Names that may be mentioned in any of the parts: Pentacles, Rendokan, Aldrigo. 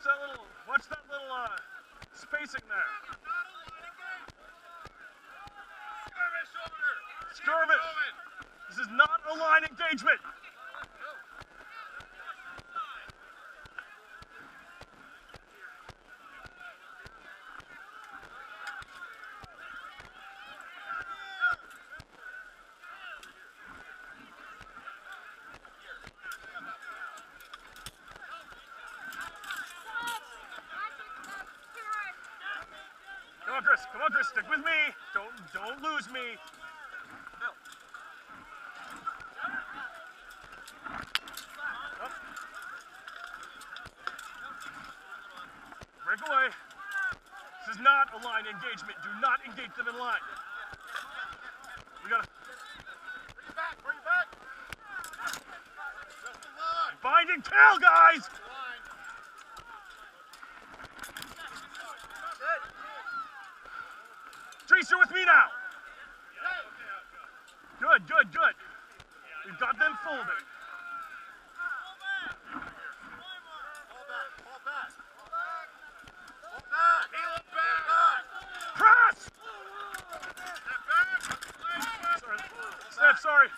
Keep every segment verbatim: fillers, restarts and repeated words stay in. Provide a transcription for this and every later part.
Watch that little, watch that little uh, spacing there. Skirmish! This is not a line engagement. Come on, Chris, stick with me. Don't don't lose me. Up. Break away. This is not a line engagement. Do not engage them in line. We gotta bring it back, bring it back. Bind and kill, guys! You're with me now. Good, good, good. We've got them folding. Press! Sorry. Steph, sorry.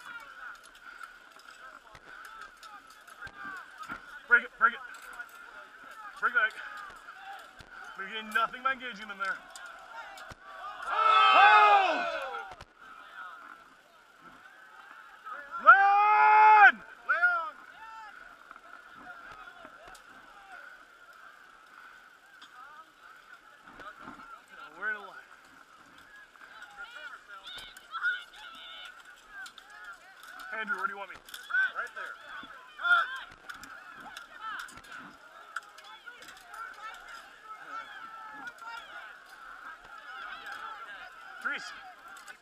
Break it, break it. Break back. We're getting nothing by engaging them there. Andrew, where do you want me? Right there. Dries,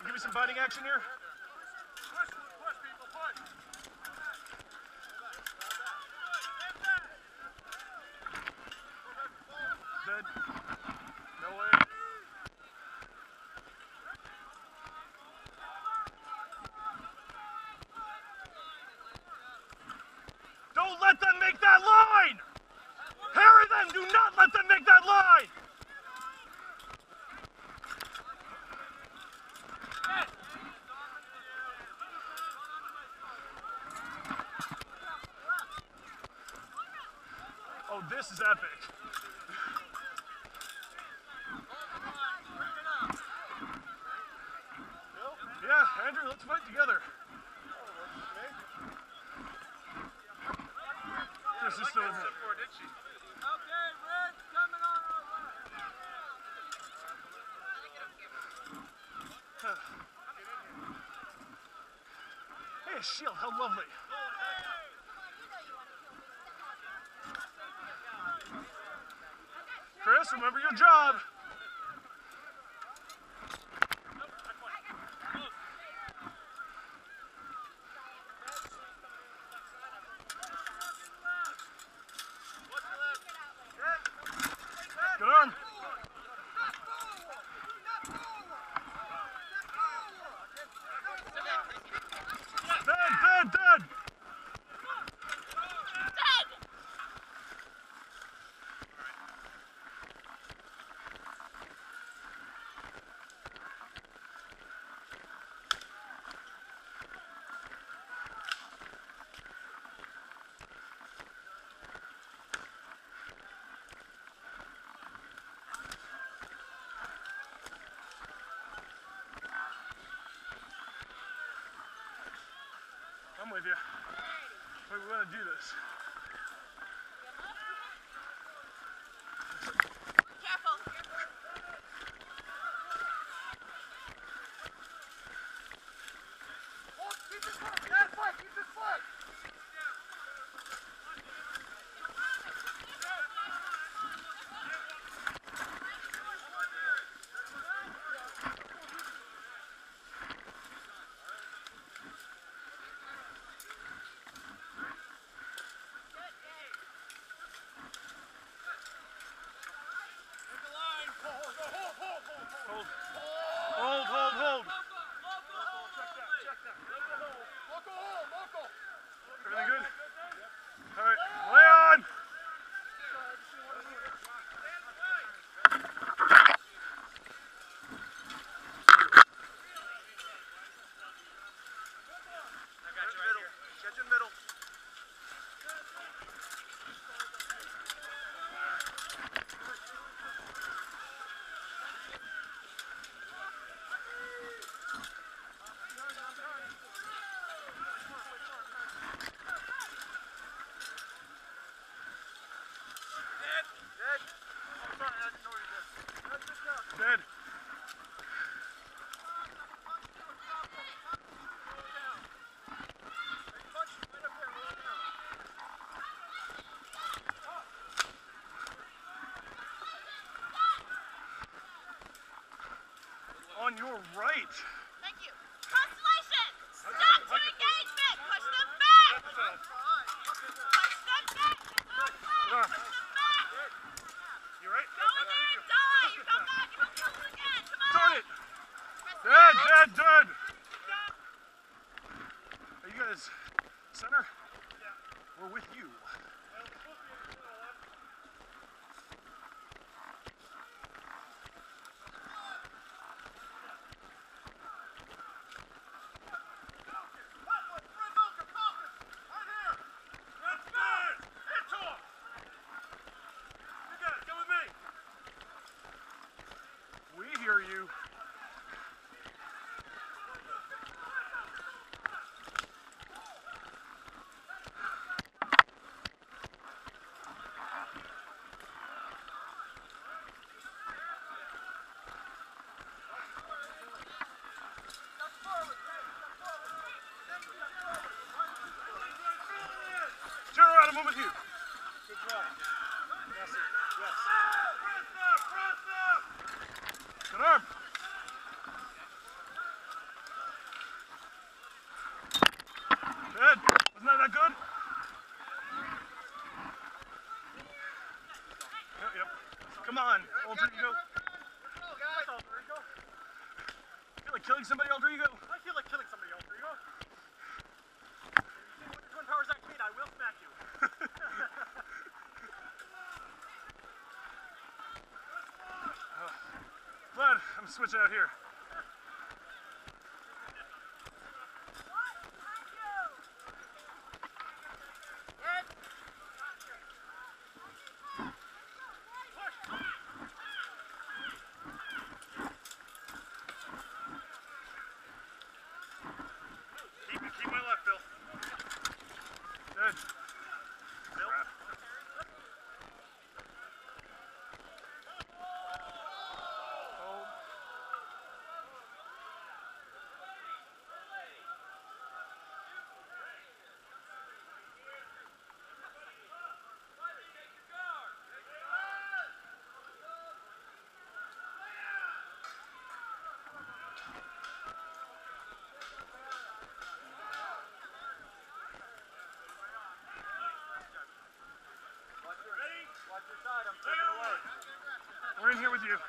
give me some biting action here. Push, push, people, push. Dead. No way. Let them make that line! Harry them! Do not let them make that line! Oh, this is epic. Yeah, Andrew, let's fight together. This is so good. Okay, Red's coming on our way. Hey, a shield, how lovely. Chris, remember your job. Good arm. Dead, dead, dead. I'm with you. We want to do this. Careful. Oh, keep his foot. Dad, fight. Keep his foot. on your right. Thank you. Constellation! Stop to engagement! Push them back! Push them back! Push them back! You right? Go in there and die! You come back and we'll kill them again! Come on! Turn it! Dead, dead, dead! Are you guys center? Yeah. We're with you. Aldrigo. You feel like killing somebody, Aldrigo? I feel like killing somebody, Aldrigo. When your twin power's activated, I will smack you. uh, Vlad, I'm switching out here. We're in here with you. All right.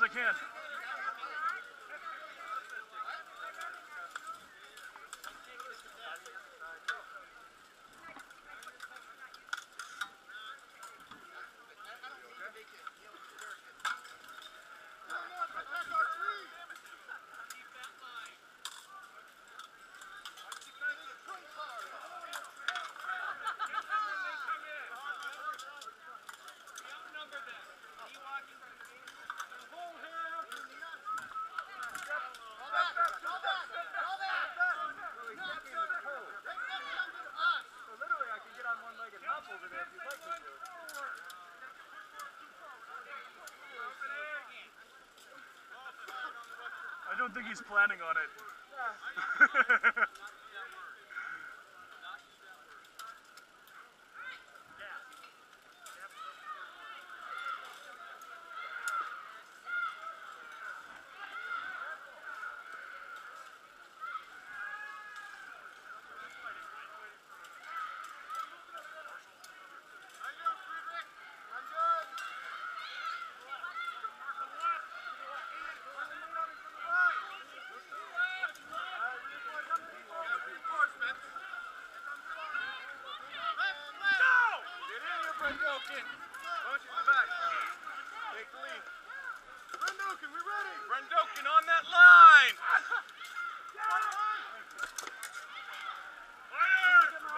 as I can. I don't think he's planning on it. Yeah. Rendokan, punch in the back. Take the lead. Rendokan, we ready? Rendokan on that line. Fire!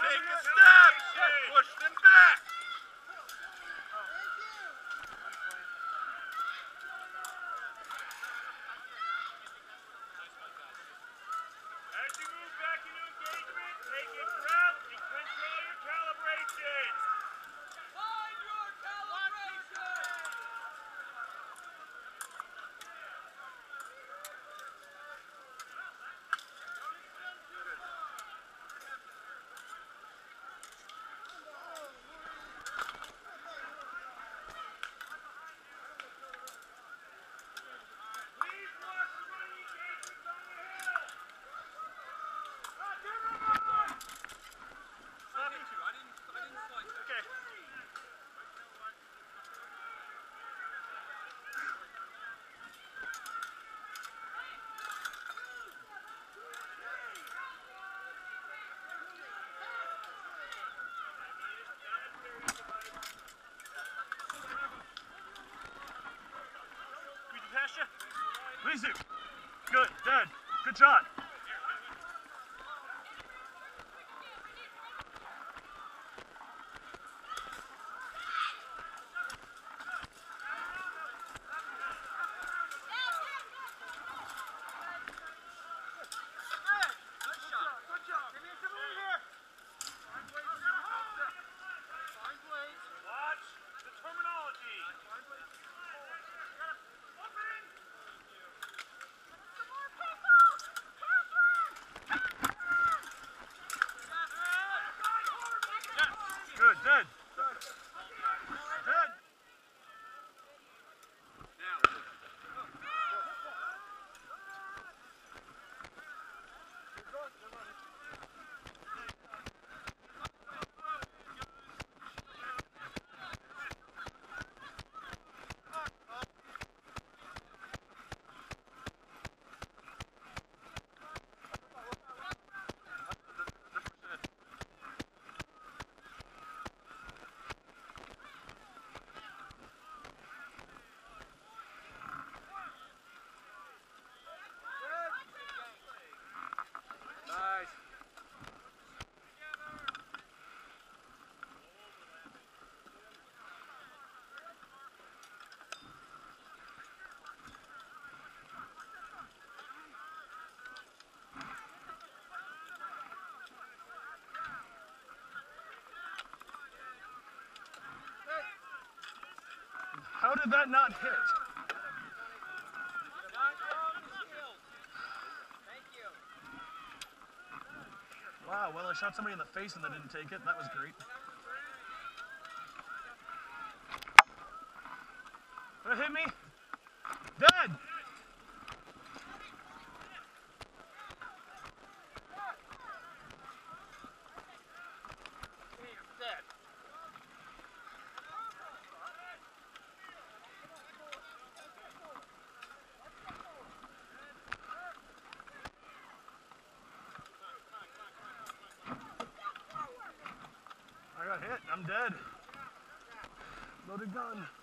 Take a step. Push them back. As you move back into engagement, take your breath and control your calibration. Please do. Good. Dead. Good shot. How did that not hit? Wow, well, I shot somebody in the face and they didn't take it. That was great. Did it hit me? Dead! got hit. I'm dead. Loaded gun.